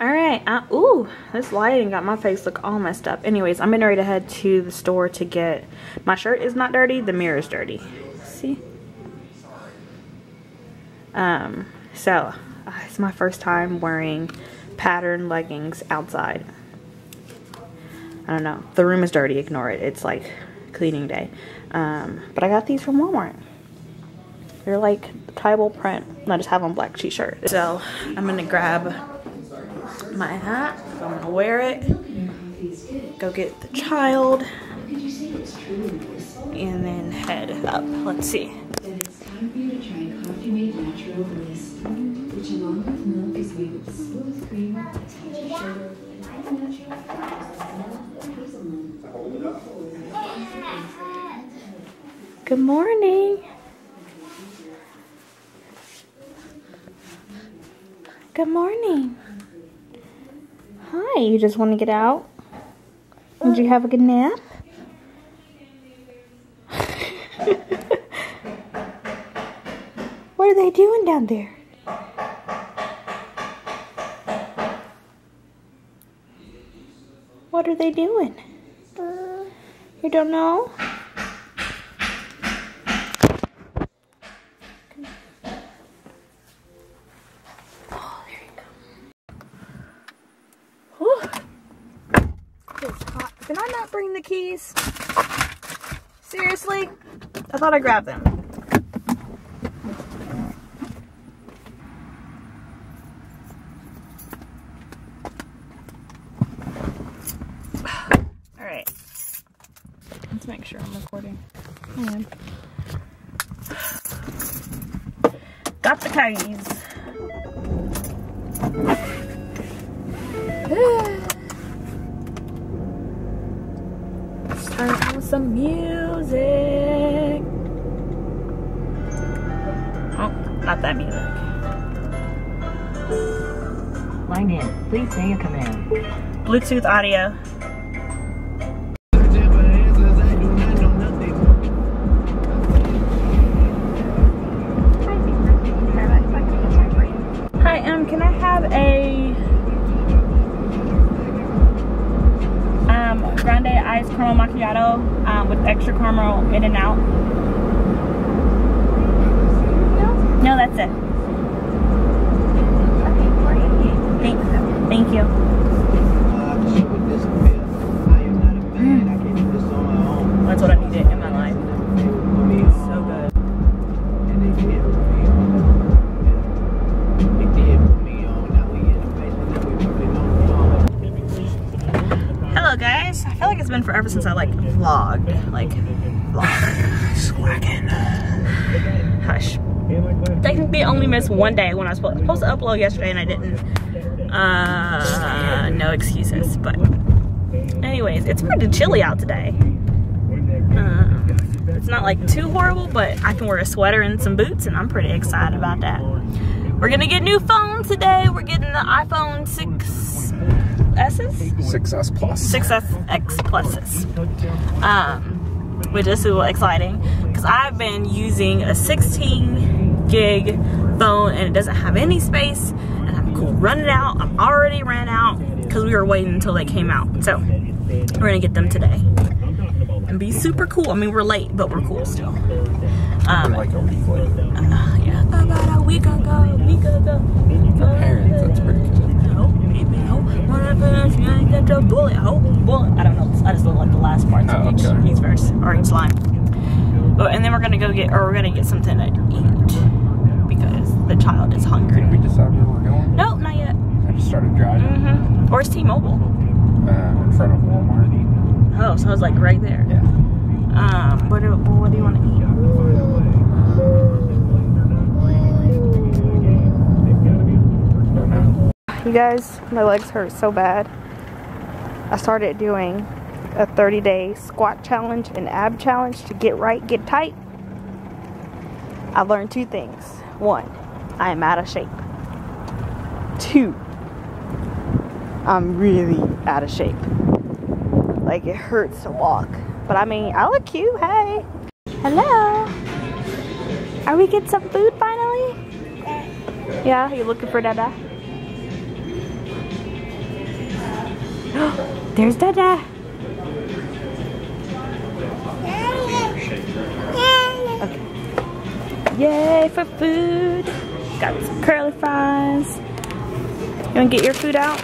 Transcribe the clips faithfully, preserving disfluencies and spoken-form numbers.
All right. I, ooh, this lighting got my face look all messed up. Anyways, I'm getting ready to head to the store to get... My shirt is not dirty. The mirror is dirty. See? Um, so, uh, it's my first time wearing patterned leggings outside. I don't know. The room is dirty. Ignore it. It's like cleaning day. Um, but I got these from Walmart. They're like tribal print. And I just have on black t-shirt. So, I'm going to grab my hat. So I'm going to wear it. Go get the child. And then head up. Let's see. For you to try Coffee-made Natural Bliss, which along with milk is made with smooth cream, a touch of sugar, and natural flavors. Good morning. Good morning. Hi, you just want to get out? Did you have a good nap? What are they doing down there? What are they doing? Uh, you don't know? Oh, there you go. Whew. It's hot. Can I not bring the keys? Seriously? I thought I grabbed them. Make sure I'm recording. I am. Got the keys. Let's turn on some music. Oh, not that music. Line in. Please say a command. Bluetooth audio. Can I have a um, grande iced caramel macchiato um, with extra caramel in and out? No, no that's it. Okay, thank, thank you. Mm. That's what I needed in my life. It's so good. Guys, I feel like it's been forever since I like vlogged, like vlogged. Swagging. Hush. Technically, I only missed one day when I was supposed to upload yesterday and I didn't. Uh, no excuses. But, anyways, it's pretty chilly out today. Uh, it's not like too horrible, but I can wear a sweater and some boots, and I'm pretty excited about that. We're gonna get new phones today. We're getting the iPhone six S's? six S Plus. six S X Pluses. Um, which is super exciting because I've been using a sixteen gig phone and it doesn't have any space and I'm cool running out. I'm already ran out because we were waiting until they came out. So we're going to get them today and be super cool. I mean, we're late, but we're cool still. Um, like a week late. Uh, yeah, about a week ago, a week ago. For parents, that's pretty good. Bullet, oh, bullet. I don't know. I just look like the last part of oh, each, okay. each verse or each line. Oh, and then we're gonna go get, or we're gonna get something to eat because the child is hungry. Did we decide where we're going? No, not yet. I just started driving. Mm-hmm. Where's T-Mobile? Uh, in front of Walmart. Oh, so it's like right there. Yeah. Um, what do what do you want to eat? You guys, my legs hurt so bad. I started doing a thirty day squat challenge and ab challenge to get right, get tight. I learned two things. One, I am out of shape. Two, I'm really out of shape. Like, it hurts to walk. But I mean, I look cute, hey. Hello. Are we getting some food finally? Yeah, you looking for Dada? There's Dada. Okay. Yay for food. Got some curly fries. You wanna get your food out?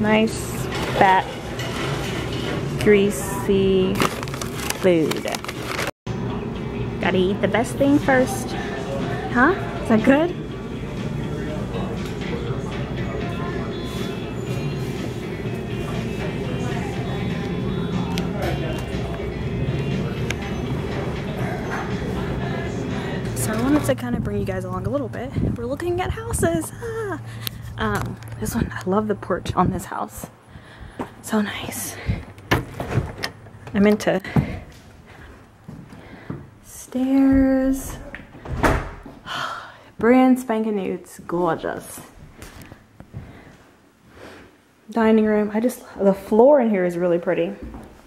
Nice, fat, greasy food. Gotta eat the best thing first. Huh? Is that good? So I wanted to kind of bring you guys along a little bit. We're looking at houses. Ah. Um, this one, I love the porch on this house. So nice. I meant to. Stairs. Brand spanking new. It's gorgeous. Dining room. I just, the floor in here is really pretty.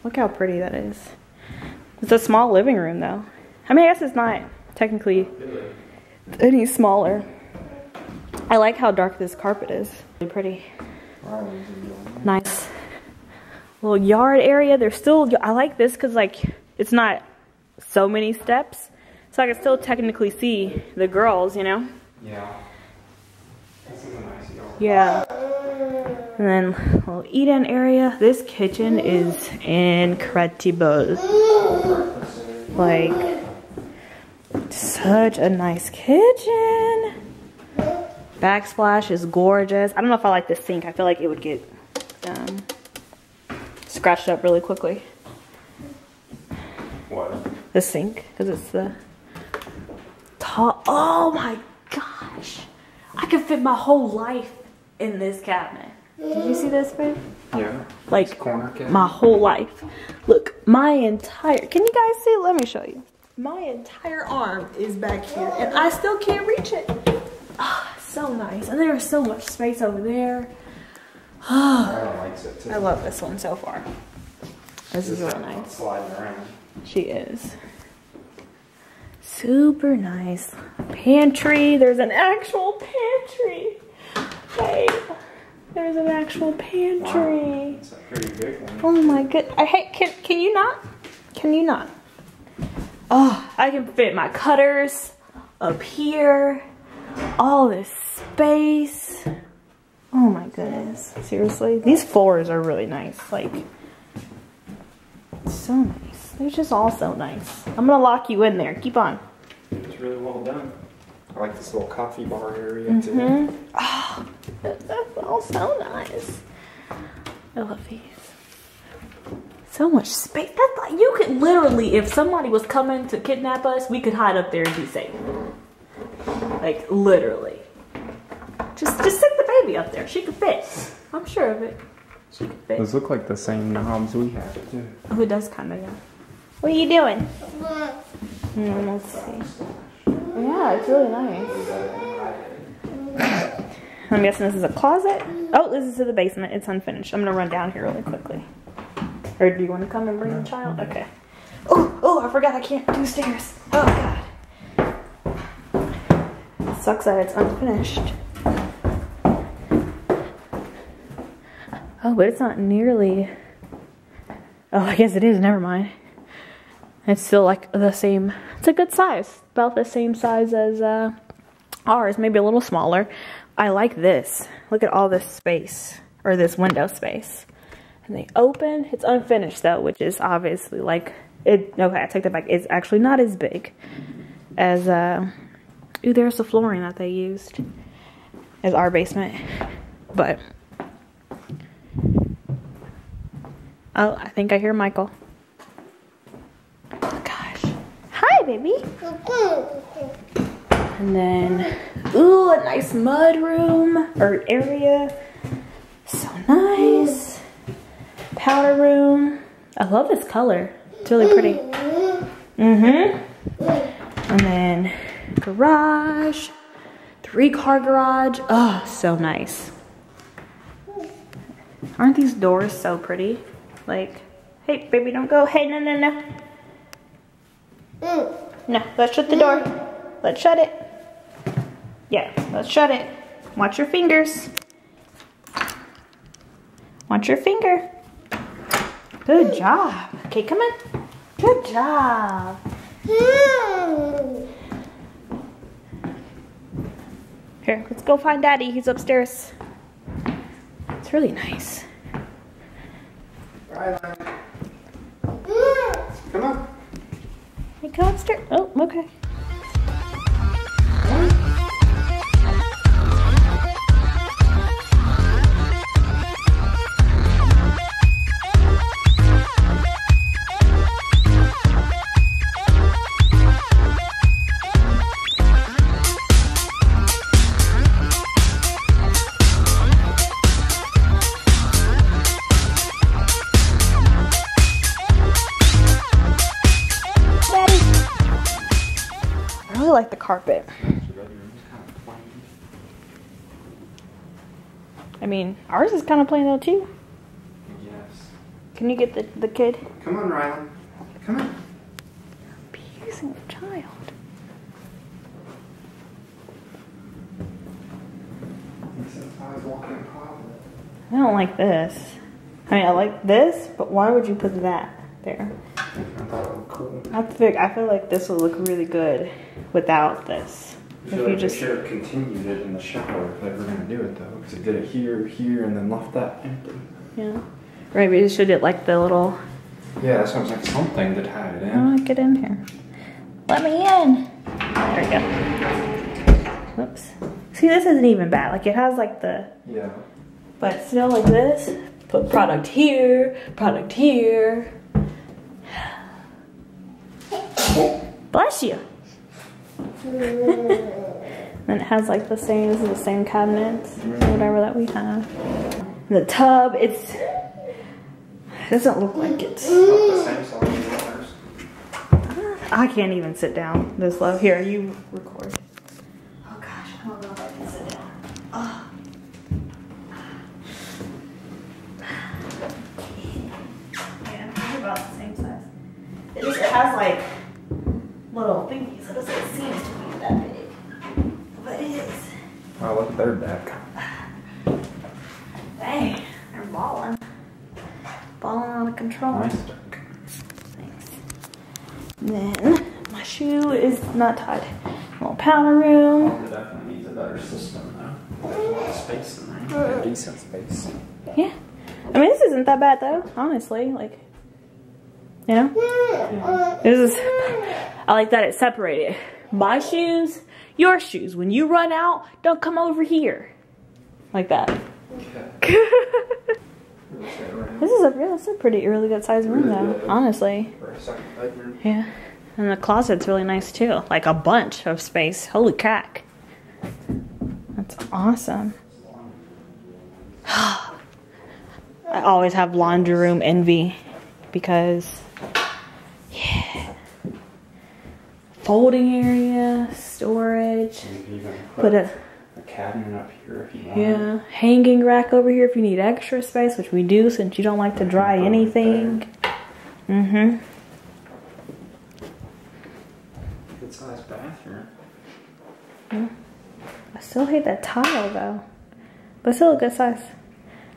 Look how pretty that is. It's a small living room though. I mean, I guess it's not technically any smaller. I like how dark this carpet is. Really pretty. Nice little yard area. There's still, I like this because like it's not so many steps. So I can still technically see the girls, you know? Yeah. This is a nice yard. Yeah. And then a little eat-in area. This kitchen is incredible. Like, such a nice kitchen. Backsplash is gorgeous. I don't know if I like this sink. I feel like it would get um, scratched up really quickly. What? The sink, because it's the tall. Oh my gosh! I could fit my whole life in this cabinet. Did you see this, babe? Yeah. Like corner cabinet. My whole life. Look, my entire. Can you guys see? Let me show you. My entire arm is back here, and I still can't reach it. Oh, so nice, and there is so much space over there. Oh, I love this one so far. This is really nice. Sliding around. She is super nice. Pantry. There's an actual pantry. Hey, there's an actual pantry. Wow, that's a pretty big one. Oh my good. I hate. Can can you not? Can you not? Oh, I can fit my cutters up here. All this space. Oh my goodness. Seriously? These floors are really nice. Like, so nice. They're just all so nice. I'm gonna lock you in there. Keep on. It's really well done. I like this little coffee bar area mm-hmm. too. Oh, that's all so nice. I love these. So much space. That's like, you could literally, if somebody was coming to kidnap us, we could hide up there and be safe. Like, literally. Just just sit the baby up there. She could fit. I'm sure of it. She could fit. Those look like the same knobs we have, too. Oh, it does kind of, yeah. What are you doing? Mm, let's see. Yeah, it's really nice. I'm guessing this is a closet. Oh, this is to the basement. It's unfinished. I'm going to run down here really quickly. Or do you want to come and bring no. the child? Okay. Oh, oh, I forgot I can't do stairs. Oh, God. Sucks that it's unfinished. Oh, but it's not nearly. Oh, I guess it is. Never mind. It's still like the same. It's a good size. About the same size as uh, ours. Maybe a little smaller. I like this. Look at all this space. Or this window space. And they open. It's unfinished though, which is obviously like. It. Okay, I take that back. It's actually not as big as. Uh, Ooh, there's the flooring that they used as our basement, but, oh, I think I hear Michael. Oh, gosh. Hi, baby. And then, ooh, a nice mud room or area. So nice. Powder room. I love this color. It's really pretty. Mm-hmm. And then... garage, three car garage. Oh, so nice. Aren't these doors so pretty? Like, hey, baby, don't go. Hey, no, no, no. Mm. No, let's shut the door. Let's shut it. Yeah, let's shut it. Watch your fingers. Watch your finger. Good job. Okay, come on. Good job. Here, let's go find Daddy. He's upstairs. It's really nice. Right on. Come on. Hey, come upstairs. Oh, okay. Like the carpet. I mean, ours is kind of plain though too. Yes. Can you get the, the kid? Come on, Rylan. Come on. Abusing the child. I don't like this. I mean, I like this, but why would you put that there? I think I feel like this will look really good without this. If you like just should have continued it in the shower if they were gonna do it though, because it did it here, here, and then left that empty. Yeah, right. We just should it like the little. Yeah, that sounds like something to tie it in. I don't get in here. Let me in. There we go. Whoops. See, this isn't even bad. Like it has like the. Yeah. But still, like this. Put product here. Product here. Bless you. And it has like the same, this is the same cabinets, whatever that we have. The tub, it's, it doesn't look like it's. I can't even sit down this low. Here, you record. Oh gosh, I don't know if I can sit down. Oh. Yeah, I'm about the same size. It just it has like little thingies. It doesn't seem to be that big, but it is. Oh, look, they're back. Dang, they're balling. Balling out of control. Nice. Thanks. Then, my shoe is not tied. Little powder room. Oh, it definitely needs a better system, though. There's a lot of space in there. A decent space. Yeah. I mean, this isn't that bad, though, honestly. Like, you know? Yeah. This is... I like that it's separated. My shoes, your shoes. When you run out, don't come over here. Like that. Okay. This is a yeah, that's a pretty really good sized room really though, good. Honestly. For a second bedroom. Yeah. And the closet's really nice too. Like a bunch of space. Holy crack. That's awesome. I always have laundry room envy because yeah. Folding area, storage. You can put, put a, a cabinet up here if you want. Yeah, hanging rack over here if you need extra space, which we do since you don't like to dry anything. Mm-hmm. Good sized bathroom. Yeah. I still hate that tile though, but still a good size.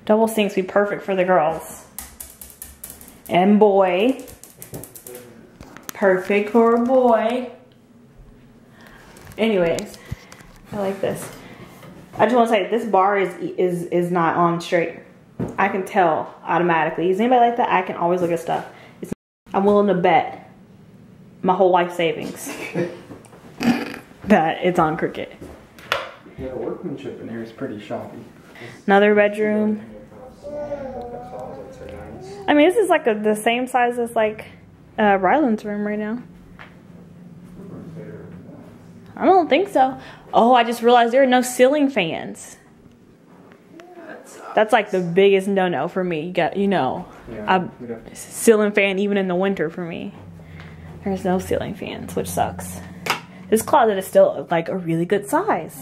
Double sinks be perfect for the girls and boy. Perfect for a boy. Anyways, I like this. I just want to say this bar is is is not on straight. I can tell automatically. Is anybody like that? I can always look at stuff. It's, I'm willing to bet my whole life savings that it's on Cricut. Yeah, the workmanship in here is pretty shoddy. Another bedroom. I mean, this is like a, the same size as like. Uh, Rylan's room right now. I don't think so. Oh, I just realized there are no ceiling fans. That's like the biggest no-no for me. You got, you know, yeah, I, ceiling fan even in the winter for me. There's no ceiling fans, which sucks. This closet is still like a really good size.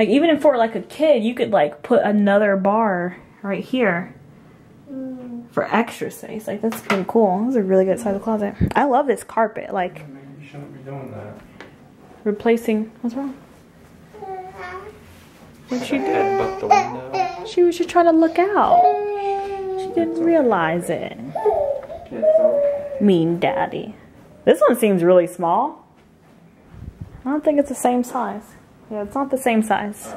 Like even if for like a kid, you could like put another bar right here. For extra space, like that's pretty cool. This is a really good size of closet. I love this carpet. Like, I mean, you shouldn't be doing that. Replacing, what's wrong? when she did. The window. She was just trying to look out. She didn't realize it. Mean Daddy. This one seems really small. I don't think it's the same size. Yeah, it's not the same size.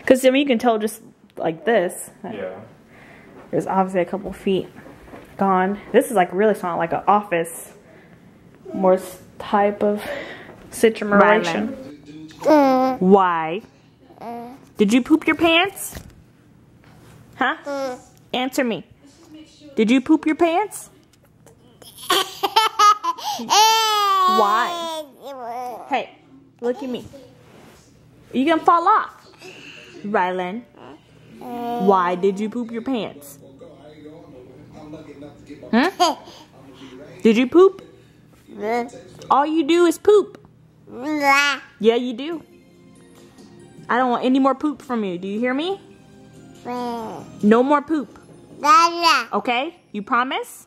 Because, I mean, you can tell just like this. Yeah. There's obviously a couple feet gone. This is like really small, like an office more type of situation. Mm. Why? Mm. Did you poop your pants? Huh? Mm. Answer me. Did you poop your pants? Why? Hey, look at me. You're gonna fall off. Rylan. Why did you poop your pants? Huh? Did you poop? All you do is poop. Yeah, you do. I don't want any more poop from you. Do you hear me? No more poop. Okay? You promise?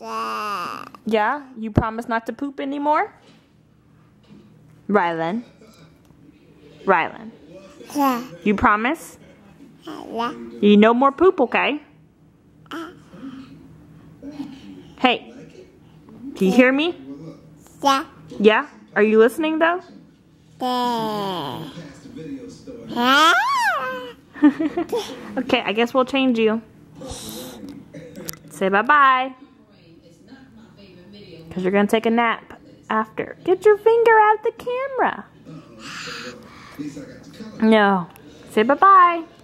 Yeah? You promise not to poop anymore? Rylan. Rylan. You promise? You no more poop, okay? Hey. Do you hear me? Yeah. Yeah? Are you listening though? Yeah. Okay, I guess we'll change you. Say bye-bye. Because you're going to take a nap after. Get your finger out of the camera. No. Say bye-bye.